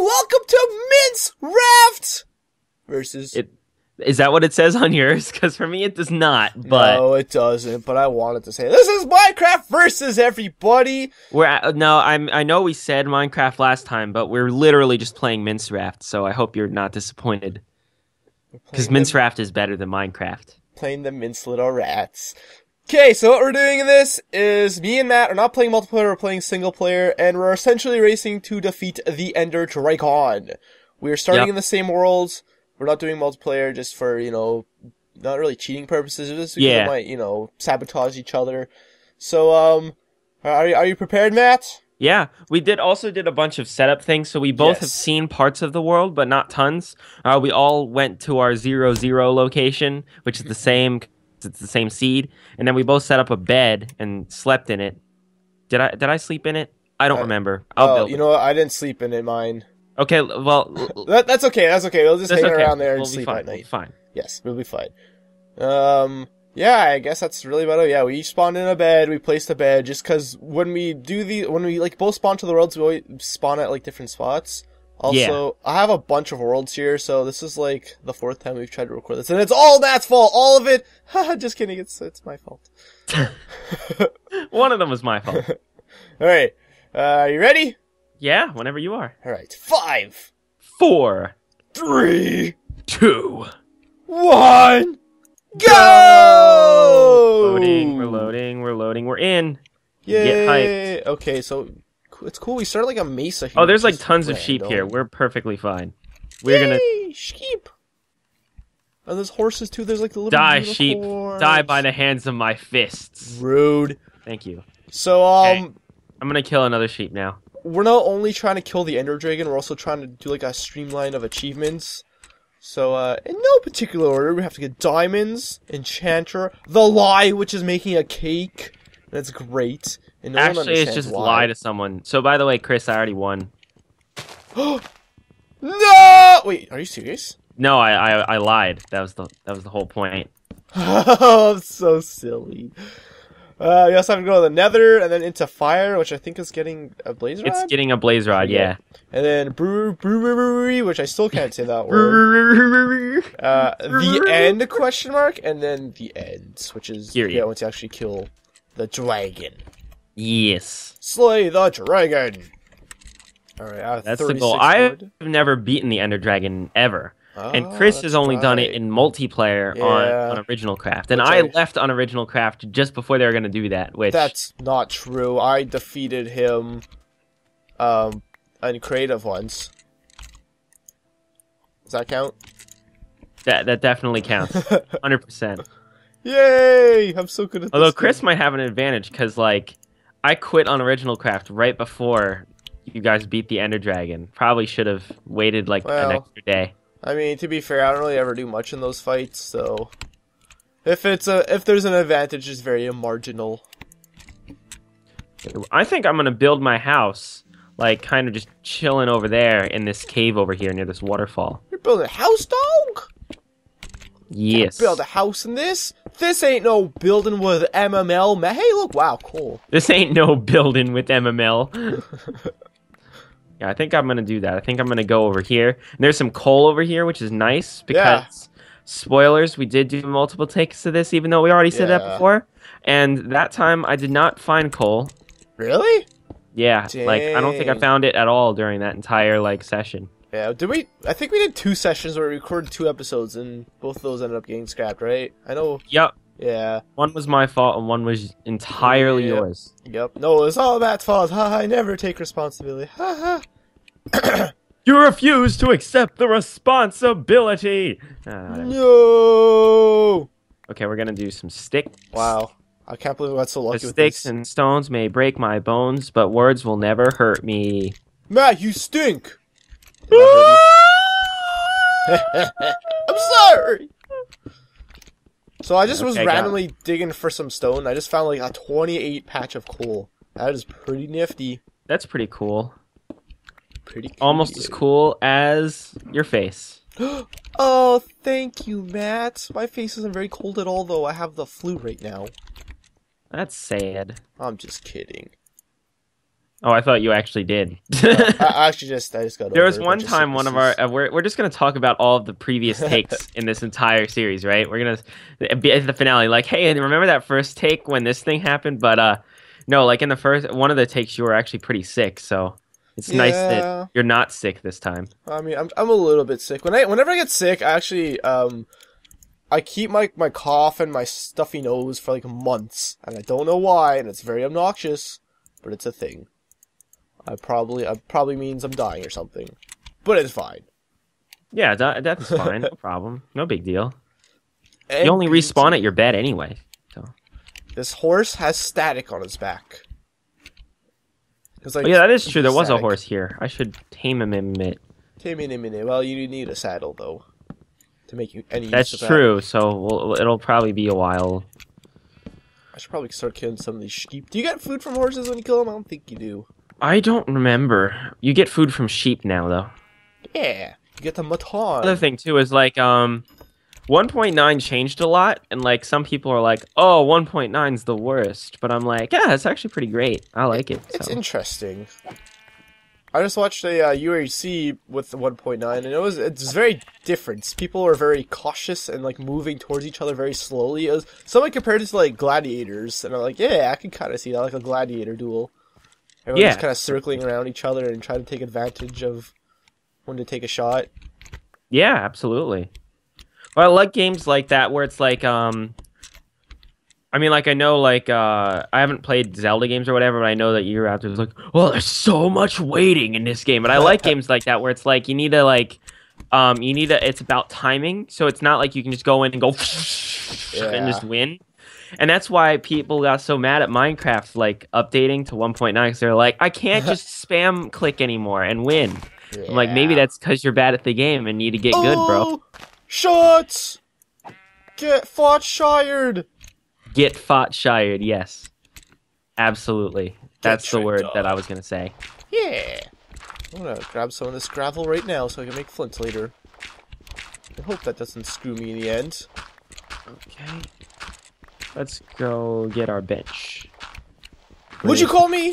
welcome to Minecraft versus. Is that what it says on yours? Because for me, it does not. But no, it doesn't. But I wanted to say this is Minecraft versus everybody. I know we said Minecraft last time, but we're literally just playing Minecraft. So I hope you're not disappointed. Because Minecraft is better than Minecraft. Playing the mince little rats. Okay, so what we're doing in this is me and Matt are not playing multiplayer, we're playing single player, and we're essentially racing to defeat the Ender Dragon. We're starting in the same world. We're not doing multiplayer just for, you know, not really cheating purposes. Just because we might, you know, sabotage each other. So, are you prepared, Matt? Yeah, we also did a bunch of setup things, so we both have seen parts of the world, but not tons. We all went to our 0-0 location, which is the same. It's the same seed, and then we both set up a bed and slept in it. Did I sleep in it? I don't remember. You know what? I didn't sleep in it. Mine. Okay. Well, that's okay. That's okay. We'll just hang around there and we'll sleep at night. Fine. Yes, we'll be fine. Yeah, I guess that's really about it. Yeah, we each spawned in a bed, we placed a bed, just because when we, like, both spawn to the worlds, we always spawn at, like, different spots. Also, I have a bunch of worlds here, so this is, like, the 4th time we've tried to record this, and it's all Matt's fault! All of it! Haha, just kidding, it's my fault. One of them was my fault. Alright, are you ready? Yeah, whenever you are. Alright, 5, 4, 3, 2, 1... Go! We're loading. We're in. Yay. Get hyped. Okay, so it's cool. We started like a mesa here. Oh, there's like tons of sheep here. We're perfectly fine. We're gonna sheep. And there's horses too. There's like the little die sheep. Horse. Die by the hands of my fists. Rude. Thank you. So hey, I'm gonna kill another sheep now. We're not only trying to kill the Ender Dragon. We're also trying to do like a streamline of achievements. So, in no particular order, we have to get diamonds, enchanter, the lie, which is making a cake. That's great. And no one understands it's just lie to someone. So, by the way, Chris, I already won. No! Wait, are you serious? No, I lied. That was the whole point. Oh, I'm so silly. We also have to go to the nether and then into fire, which I think is getting a blaze rod? It's getting a blaze rod, yeah. And then brewery, which I still can't say that word. The end, question mark, and then the end, which is, once you actually kill the dragon. Yes. Slay the dragon! Alright, out of 36 that's the goal. I've never beaten the Ender Dragon, ever. And Chris has only done it in multiplayer on Original Craft. And I left on Original Craft just before they were going to do that, which... That's not true. I defeated him on Creative once. Does that count? That definitely counts. 100%. Yay! I'm so good at this. Although Chris might have an advantage, because, like, I quit on Original Craft right before you guys beat the Ender Dragon. Probably should have waited, like, an extra day. I mean, to be fair, I don't really ever do much in those fights, so if there's an advantage, it's very marginal. I think I'm gonna build my house, like kind of just chilling over there in this cave over here near this waterfall. You're building a house, dog? Yes. Can't build a house in this? This ain't no building with MML. Hey, look! Wow, cool. This ain't no building with MML. Yeah, I think I'm gonna do that. I think I'm gonna go over here. And there's some coal over here, which is nice because spoilers, we did do multiple takes to this, even though we already said that before. And that time I did not find coal. Really? Yeah. Dang. Like I don't think I found it at all during that entire like session. Yeah, did we? I think we did 2 sessions where we recorded 2 episodes, and both of those ended up getting scrapped, right? I know. Yep. Yeah. One was my fault, and one was entirely yours. Yep. No, it's all Matt's fault. Ha! I never take responsibility. Ha ha. You refuse to accept the responsibility. No. Okay, we're gonna do some sticks. Wow. I can't believe I got so lucky with this. Sticks and stones may break my bones, but words will never hurt me. Matt, you stink. I'm sorry. So I just was randomly digging for some stone. I just found like a 28 patch of coal. That is pretty nifty. That's pretty cool. Pretty cool. Almost as cool as your face. Oh, thank you, Matt. My face isn't very cold at all, though. I have the flu right now. That's sad. I'm just kidding. Oh, I thought you actually did. I just got. There was one time one of our we're just gonna talk about all of the previous takes in this entire series, right? We're gonna be at the finale, like, hey, remember that first take when this thing happened? But no, like in the first one of the takes, you were actually pretty sick, so it's nice that you're not sick this time. I mean, I'm a little bit sick. Whenever I get sick, I actually I keep my cough and my stuffy nose for like months, and I don't know why, and it's very obnoxious, but it's a thing. I probably means I'm dying or something, but it's fine. Yeah, that's fine. No problem. No big deal. And you only respawn at your bed anyway. So. This horse has static on its back. Like, oh, yeah, that is true. There was a horse here. I should tame him in it. Well, you need a saddle though to make you any. That's use of true. That. So it'll probably be a while. I should probably start killing some of these sheep. Do you get food from horses when you kill them? I don't think you do. I don't remember. You get food from sheep now, though. Yeah, you get the mutton. Another thing too is like 1.9 changed a lot, and like some people are like, "Oh, 1.9 is the worst," but I'm like, "Yeah, it's actually pretty great. I like it." It's interesting. I just watched a UAC with the 1.9, and it's very different. People are very cautious and like moving towards each other very slowly. Someone compared it to like gladiators, and I'm like, "Yeah, I can kind of see that, like a gladiator duel." Everyone's just kind of circling around each other and trying to take advantage of when to take a shot. Yeah, absolutely. Well, I like games like that where it's like, I mean, like, I know, like, I haven't played Zelda games or whatever, but I know that year after it's like, well, there's so much waiting in this game. But I like games like that where it's like, you need to, like, it's about timing. So it's not like you can just go in and go and just win. And that's why people got so mad at Minecraft, like, updating to 1.9, because they're like, I can't just spam click anymore and win. Yeah. I'm like, maybe that's because you're bad at the game and need to get good, bro. Shots! Get fought shired! Get fought shired, yes. Absolutely. That's the word that I was going to say. Yeah. I'm going to grab some of this gravel right now so I can make flints later. I hope that doesn't screw me in the end. Okay. Let's go get our bench. Would you call me?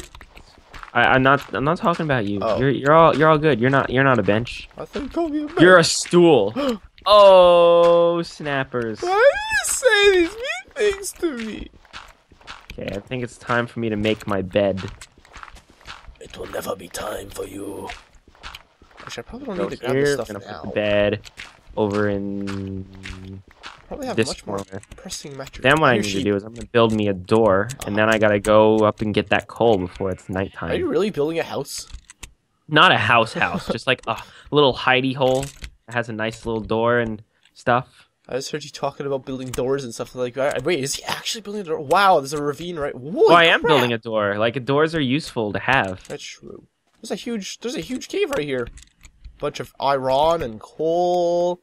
I'm not talking about you. Oh. You're all good. You're not a bench. I thought you called me a bench. You're a stool. Oh, snappers. Why do you say these mean things to me? Okay, I think it's time for me to make my bed. It will never be time for you. Which I probably don't need to grab this stuff now. I'm gonna put the bed over in. Probably have much more pressing material. Then what I need to do is I'm gonna build me a door, and then I gotta go up and get that coal before it's nighttime. Are you really building a house? Not a house, just like a little hidey hole that has a nice little door and stuff. I just heard you talking about building doors and stuff like that. Wait, is he actually building a door? Wow, there's a ravine right. Whoa, well, I am building a door. Like doors are useful to have. That's true. There's a huge cave right here. Bunch of iron and coal.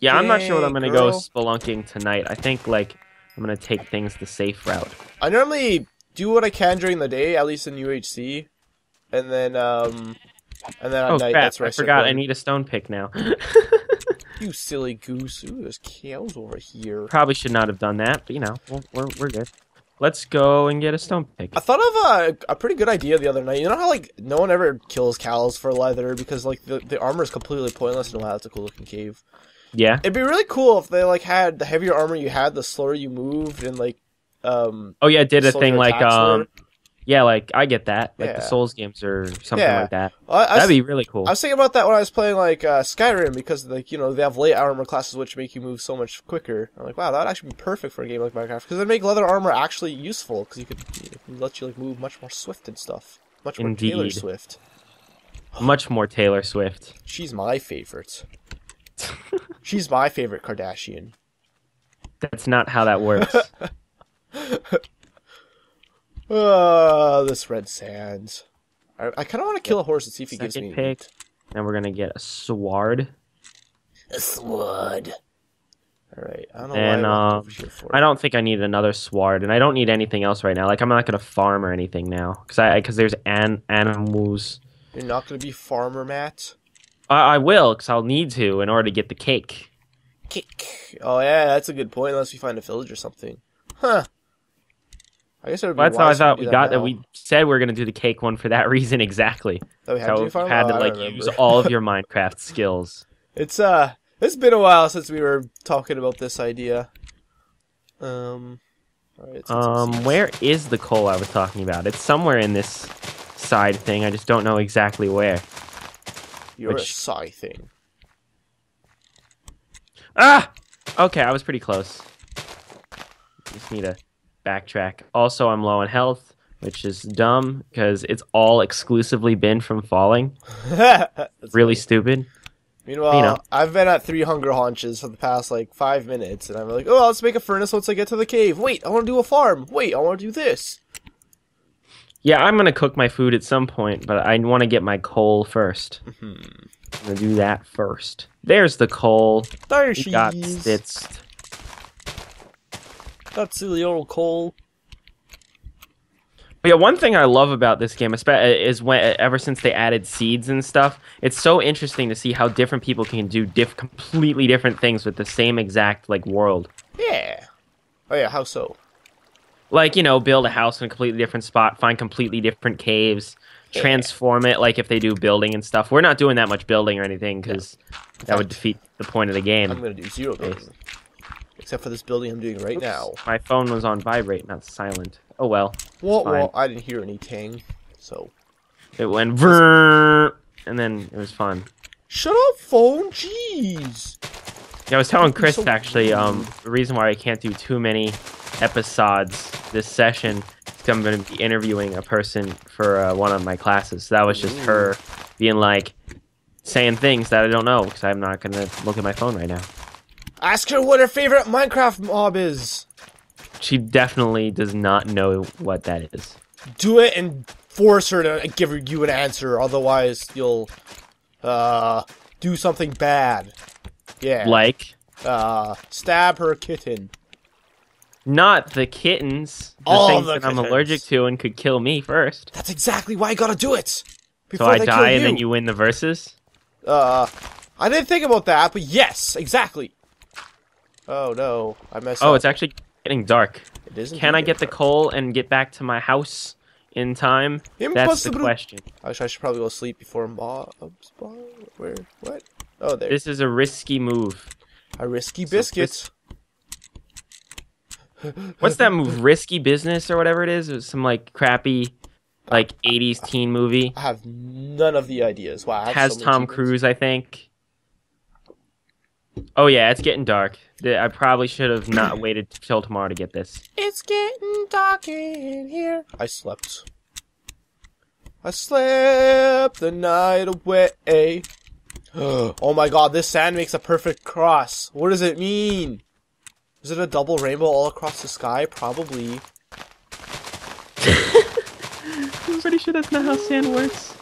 Yeah, I'm not sure what I'm going to go spelunking tonight. I think, like, I'm going to take things the safe route. I normally do what I can during the day, at least in UHC. And then at night, that's where I forgot I need a stone pick now. You silly goose. Ooh, there's cows over here. Probably should not have done that, but, you know, we're good. Let's go and get a stone pick. I thought of a pretty good idea the other night. You know how, like, no one ever kills cows for leather because, like, the armor is completely pointless and, wow, that's a cool-looking cave. Yeah. It'd be really cool if they like had the heavier armor you had, the slower you moved, and like oh yeah, did a thing like yeah, like I get that. Like the Souls games or something like that. That'd be really cool. I was thinking about that when I was playing like Skyrim because like, you know, they have light armor classes which make you move so much quicker. I'm like, wow, that'd actually be perfect for a game like Minecraft because they make leather armor actually useful because you let you like move much more swift and stuff. Much more Taylor Swift. Much more Taylor Swift. She's my favorite. She's my favorite Kardashian. That's not how that works. This red sand. I kind of want to kill a horse and see if he gives me a pick. And we're going to get a sword. A sword. All right. I don't know and, why I don't think I need another sword, and I don't need anything else right now. Like, I'm not going to farm or anything now because there's animals. You're not going to be farmer, Matt? I will, because I'll need to in order to get the cake. Cake. Oh, yeah, that's a good point, unless we find a village or something. Huh. I guess it would be that's how I thought we got that. We said we were going to do the cake one for that reason exactly. Oh, we had so to had to like use all of your Minecraft skills. It's been a while since we were talking about this idea. All right, where is the coal I was talking about? It's somewhere in this side thing. I just don't know exactly where. A side thing. Ah! Okay, I was pretty close. Just need to backtrack. Also, I'm low on health, which is dumb because it's all exclusively been from falling. Really funny. Stupid. Meanwhile, I've been at 3 hunger haunches for the past, 5 minutes, and I'm like, oh, let's make a furnace once I get to the cave. Wait, I want to do a farm. Wait, I want to do this. Yeah, I'm going to cook my food at some point, but I want to get my coal first. Mm-hmm. I'm going to do that first. There's the coal. There she got stitzed. That's silly old coal. But yeah, one thing I love about this game is ever since they added seeds and stuff, it's so interesting to see how different people can do completely different things with the same exact world. Yeah. Oh yeah, how so? Build a house in a completely different spot, find completely different caves, transform it if they do building and stuff. We're not doing that much building or anything because that would defeat the point of the game. I'm going to do 0 building. Except for this building I'm doing right now. My phone was on vibrate, not silent. Oh well. Well, I didn't hear anything, so it went brrrr, and then it was fun. Shut up, phone! Jeez. Yeah, I was telling Chris actually, the reason why I can't do too many episodes this session is 'cause I'm going to be interviewing a person for one of my classes. So that was just her being saying things that I don't know because I'm not going to look at my phone right now. Ask her what her favorite Minecraft mob is. She definitely does not know what that is. Do it and force her to give you an answer. Otherwise, you'll do something bad. Yeah. Stab her kitten. Not the kittens. The things I'm allergic to and could kill me first. That's exactly why you gotta do it. So I die and then you win the versus? I didn't think about that, but yes, exactly. Oh no, I messed up. Oh, it's actually getting dark. It isn't. Can I get the coal and get back to my house in time? That's the question. I should probably go sleep before Where? What? Oh, there. This is a risky move. A risky biscuit. What's that move? Risky Business or whatever it is? It was some crappy, 80s teen movie. I have none of the ideas. Wow. It has Tom Cruise, I think. Oh yeah, it's getting dark. I probably should have not waited till tomorrow to get this. It's getting dark in here. I slept. I slept the night away. Oh my god, this sand makes a perfect cross. What does it mean? Is it a double rainbow all across the sky? Probably. I'm pretty sure that's not how sand works.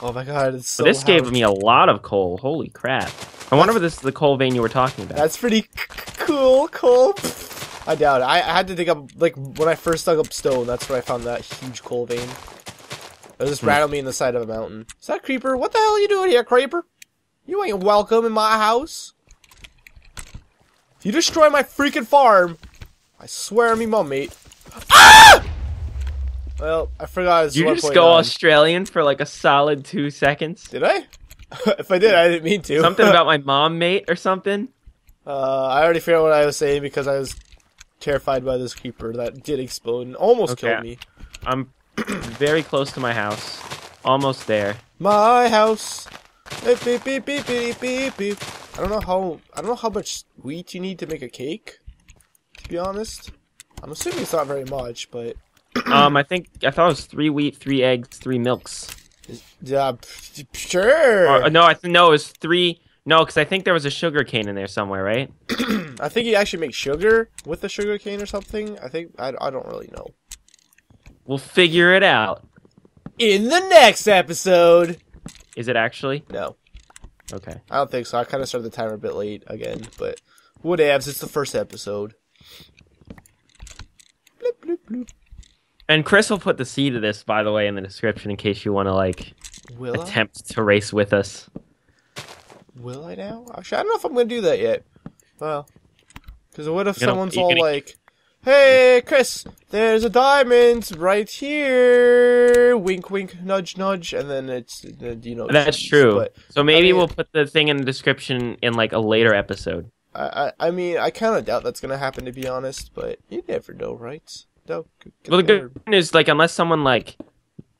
Oh my god, it's so this gave me a lot of coal. Holy crap. I wonder if this is the coal vein you were talking about. That's pretty cool coal. I doubt it. I had to dig up, when I first dug up stone, that's where I found that huge coal vein. It just rattled me in the side of a mountain. Is that Creeper? What the hell are you doing here, Creeper? You ain't welcome in my house. If you destroy my freaking farm, I swear me mum, mate. Ah! Well, I forgot it's 1.9. You just go Australian for a solid 2 seconds. Did I? If I did, I didn't mean to. Something about my mom, mate, or something? I already forgot what I was saying because I was terrified by this creeper that did explode and almost killed me. I'm very close to my house. Almost there. My house. Beep, beep, beep, beep, beep, beep, beep. I don't know how much wheat you need to make a cake, to be honest. I'm assuming it's not very much, but I thought it was 3 wheat, 3 eggs, 3 milks. Yeah, sure. No, it was 3. No, because I think there was a sugar cane in there somewhere, right? I think you actually make sugar with the sugar cane or something. I don't really know. We'll figure it out in the next episode. Is it actually? No. Okay. I don't think so. I kind of started the timer a bit late again, but whatevs. It's the first episode. Bloop, bloop, bloop. And Chris will put the seed of this, by the way, in the description in case you want to, attempt to race with us. Will I now? Actually, I don't know if I'm going to do that yet. Well, because what if someone's all Hey, Chris, there's a diamond right here. Wink, wink, nudge, nudge, and then it's, you know. That's true. But, so maybe we'll put the thing in the description in like a later episode. I mean, I kind of doubt that's going to happen, to be honest, but you never know, right? No. Well, the good thing is, like, unless someone, like,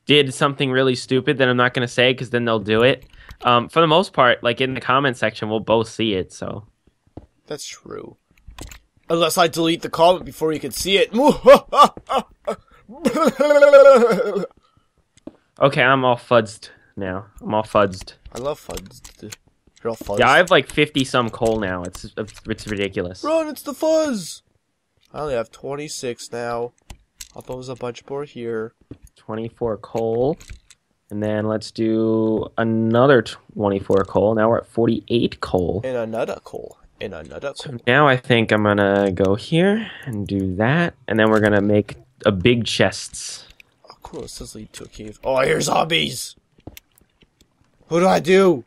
did something really stupid, then I'm not going to say, because then they'll do it. For the most part, like, in the comment section, we'll both see it, so. That's true. Unless I delete the comment before you can see it. Okay, I'm all fuzzed now. I'm all fuzzed. I love fuzzed. You're all fuzzed. Yeah, I have like 50-some coal now. It's ridiculous. Run, it's the fuzz! I only have 26 now. I'll throw a bunch more here. 24 coal. And then let's do another 24 coal. Now we're at 48 coal. And another coal. In another so now I think I'm gonna go here and do that, and then we're gonna make a big chests. Oh, cool! This does lead to a cave. Oh, I hear zombies. What do I do?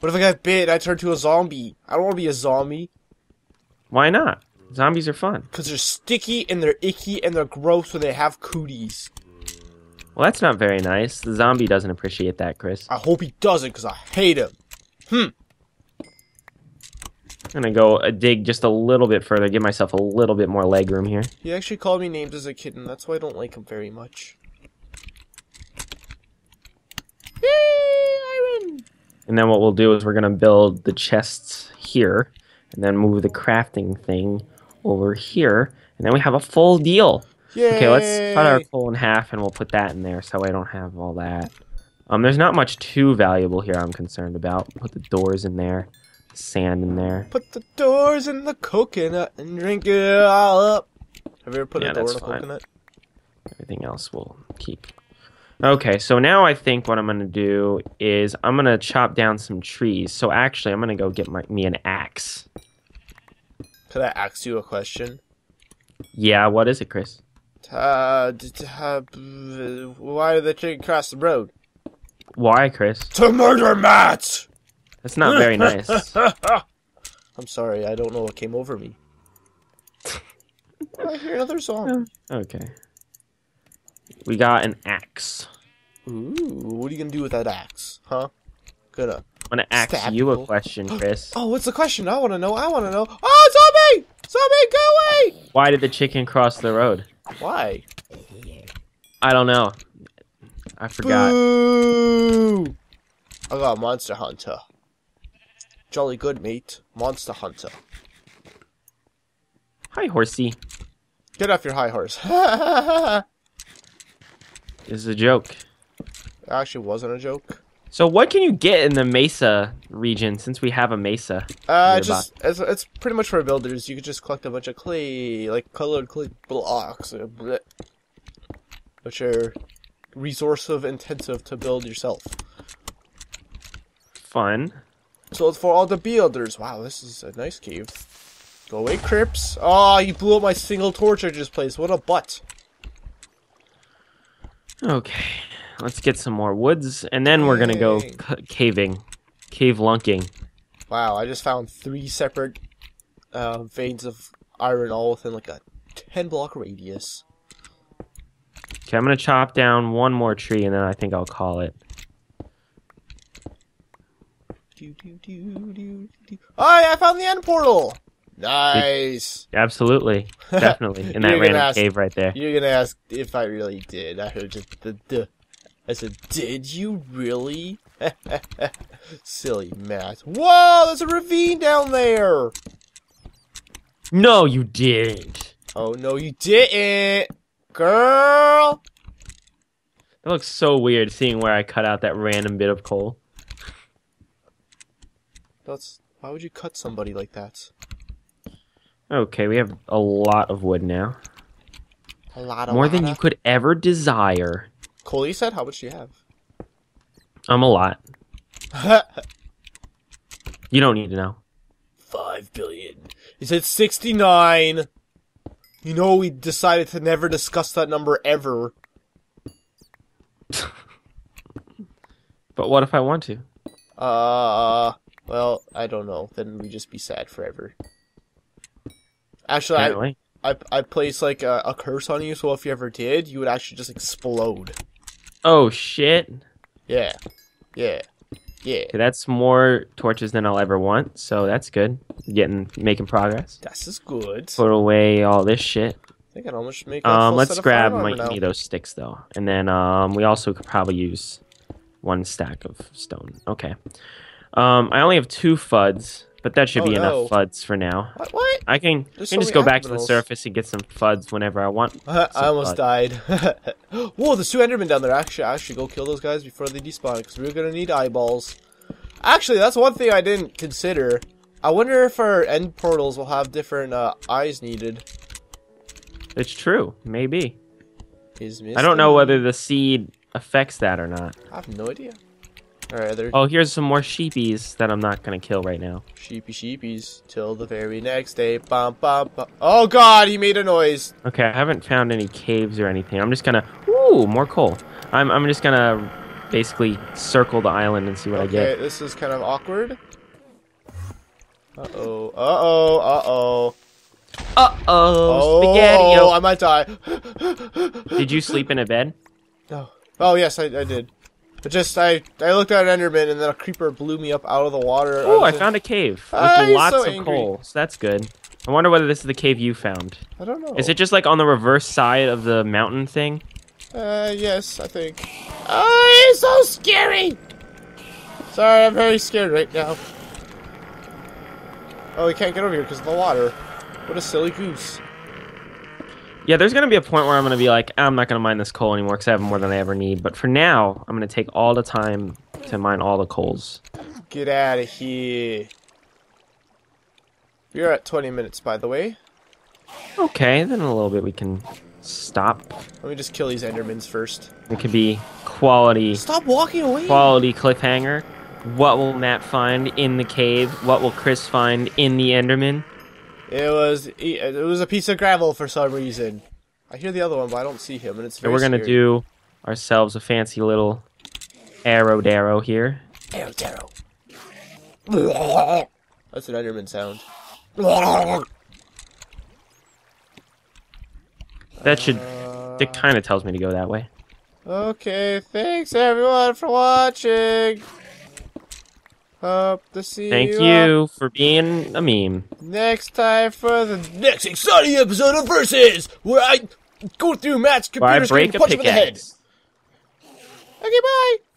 What if I got bit? I turn to a zombie. I don't want to be a zombie. Why not? Zombies are fun. Cause they're sticky and they're icky and they're gross when they have cooties. Well, that's not very nice. The zombie doesn't appreciate that, Chris. I hope he doesn't, cause I hate him. I'm gonna go dig just a little bit further, give myself a little bit more leg room here. He actually called me names as a kitten, that's why I don't like him very much. Yay, iron! And then what we'll do is we're gonna build the chests here, and then move the crafting thing over here, and then we have a full deal. Yay. Okay, let's cut our coal in half, and we'll put that in there so I don't have all that. There's not much too valuable here I'm concerned about. Put the doors in there. Sand in there. Put the doors in the coconut and drink it all up. Have you ever put a door in a coconut? Everything else we'll keep. Okay, so now I think what I'm going to do is I'm going to chop down some trees. So actually, I'm going to go get me an axe. Could I ask you a question? Yeah, what is it, Chris? Why did the chicken cross the road? Why, Chris? To murder Matt! That's not very nice. I'm sorry, I don't know what came over me. I hear another song. Okay. We got an axe. Ooh, what are you gonna do with that axe, huh? I'm gonna ask you a question, Chris. Oh, what's the question? I wanna know, I wanna know. Oh, zombie! Zombie, go away! Why did the chicken cross the road? Why? I don't know. I forgot. Boo! I got Monster Hunter. Jolly good, mate. Monster Hunter. Hi, horsey. Get off your high horse. This is a joke. It actually wasn't a joke. So what can you get in the Mesa region, since we have a Mesa? It's pretty much for builders. You could just collect a bunch of clay, like colored clay blocks, which are resource-intensive to build yourself. Fun. So it's for all the builders. Wow, this is a nice cave. Go away, Crips. Oh, you blew up my single torch I just placed. What a butt. Okay. Let's get some more woods, and then we're going to go caving. Cave lunking. Wow, I just found 3 separate veins of iron all within like a 10-block radius. Okay, I'm going to chop down one more tree, and then I think I'll call it. Oh, yeah, I found the end portal. Nice. Absolutely. Definitely. In that random cave right there. You're going to ask if I really did. I heard just the duh. I said, did you really? Silly Matt. Whoa, there's a ravine down there. No, you didn't. Oh, no, you didn't. Girl. That looks so weird seeing where I cut out that random bit of coal. Why would you cut somebody like that? Okay, we have a lot of wood now. A lot of more than you could ever desire. Cole, you said, how much do you have? A lot. You don't need to know. 5 billion. You said 69. You know we decided to never discuss that number ever. But what if I want to? Well, I don't know. Then we'd just be sad forever. Actually, I placed like a curse on you, so if you ever did, you would actually just explode. Oh shit! Yeah, yeah, yeah. Okay, that's more torches than I'll ever want, so that's good. Making progress. That's just good. Put away all this shit. I think I'd almost make. Let's grab those sticks though, and then we also could probably use one stack of stone. Okay. I only have 2 FUDs, but that should be enough FUDs for now. What? I can just go back to the surface and get some FUDs whenever I want. I almost died. Whoa, there's 2 Endermen down there. Actually, I should go kill those guys before they despawn, because we're going to need eyeballs. Actually, that's one thing I didn't consider. I wonder if our end portals will have different eyes needed. It's true. Maybe. I don't know whether the seed affects that or not. I have no idea. All right, oh, here's some more sheepies that I'm not gonna kill right now. Sheepy sheepies till the very next day. Bum, bum, bum. Oh god, he made a noise. Okay, I haven't found any caves or anything. I'm just gonna more coal. I'm just gonna basically circle the island and see what I get. Okay, this is kind of awkward. Uh oh. Uh oh. Uh oh. Uh oh. Spaghetti-o. Oh, I might die. Did you sleep in a bed? No. Oh yes, I did. But just I looked at an Enderman and then a creeper blew me up out of the water. Oh, I found a cave with lots of coal. So that's good. I wonder whether this is the cave you found. I don't know. Is it just like on the reverse side of the mountain thing? Yes, I think. Oh, it's so scary. Sorry, I'm very scared right now. Oh, we can't get over here because of the water. What a silly goose. Yeah, there's going to be a point where I'm going to be like, I'm not going to mine this coal anymore because I have more than I ever need. But for now, I'm going to take all the time to mine all the coals. Get out of here. You're at 20 minutes, by the way. Okay, then in a little bit we can stop. Let me just kill these Endermans first. It could be quality. Stop walking away. Quality cliffhanger. What will Matt find in the cave? What will Chris find in the Enderman? It was a piece of gravel for some reason. I hear the other one, but I don't see him, and it's very scary. We're gonna do ourselves a fancy little arrow darrow here. Arrow darrow. That's an Enderman sound. That should. It kind of tells me to go that way. Okay, thanks everyone for watching. Hope to see you for being a meme. Next time for the next exciting episode of Versus, where I go through Matt's computer screen and punch him in the head. Okay, bye.